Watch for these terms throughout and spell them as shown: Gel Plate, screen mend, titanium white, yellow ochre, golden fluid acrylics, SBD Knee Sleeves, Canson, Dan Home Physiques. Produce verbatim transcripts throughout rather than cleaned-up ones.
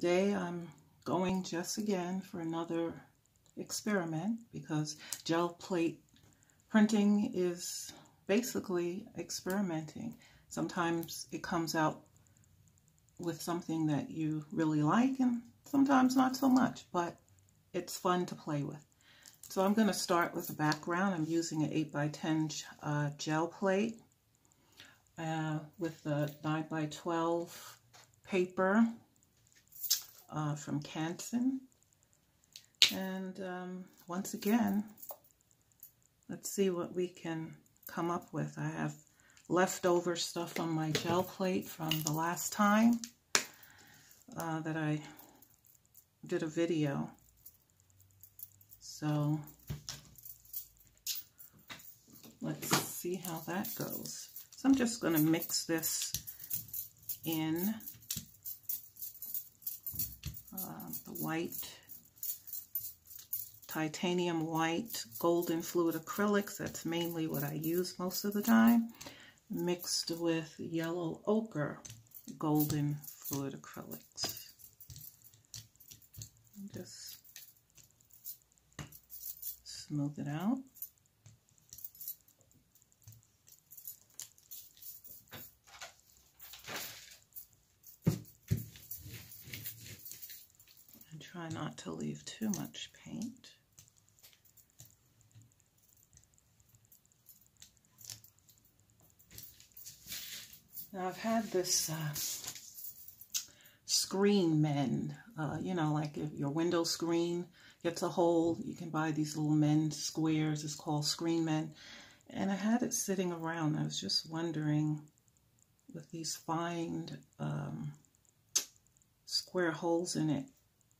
today I'm going just again for another experiment because gel plate printing is basically experimenting. Sometimes it comes out with something that you really like and sometimes not so much, but it's fun to play with. So I'm going to start with the background. I'm using an eight by ten uh, gel plate uh, with the nine by twelve paper uh, from Canson. And um, once again, let's see what we can come up with. I have leftover stuff on my gel plate from the last time uh, that I did a video. So let's see how that goes. So I'm just going to mix this in uh, the white, titanium white, golden fluid acrylics. That's mainly what I use most of the time, mixed with yellow ochre, golden fluid acrylics. Just smooth it out. And try not to leave too much paint. Now I've had this uh, screen mend, uh, you know, like if your window screen gets a hole, you can buy these little mend squares. It's called screen mend. And I had it sitting around. I was just wondering with these fine um, square holes in it,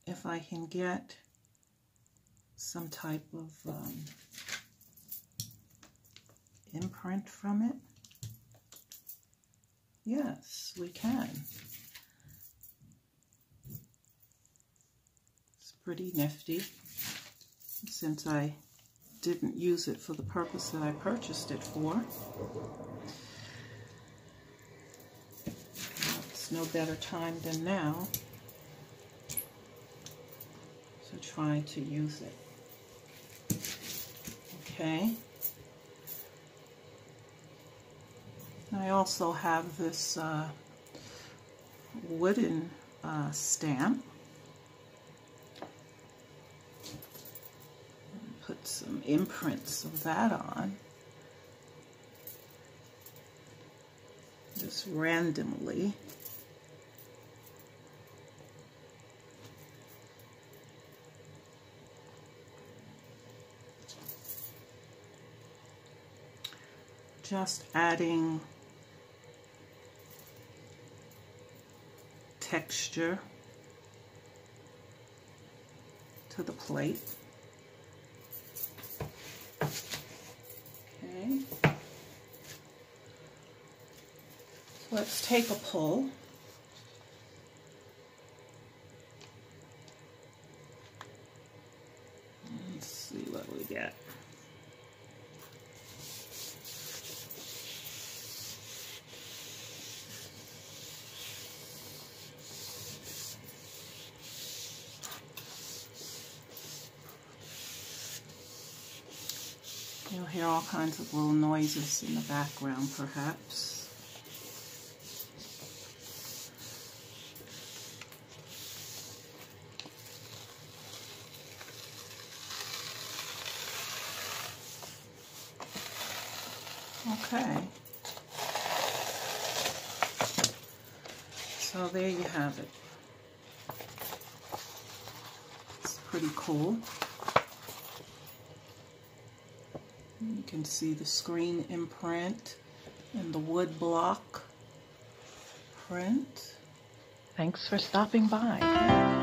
if I can get some type of um, imprint from it. Yes, we can. It's pretty nifty. Since I didn't use it for the purpose that I purchased it for, it's no better time than now to try to use it. Okay. I also have this uh, wooden uh, stamp. Put some imprints of that on. Just randomly. Just adding texture to the plate. Okay. Let's take a pull. Let's see what we get. You'll hear all kinds of little noises in the background, perhaps. Okay. So there you have it. It's pretty cool. You can see the screen imprint and the wood block print. Thanks for stopping by.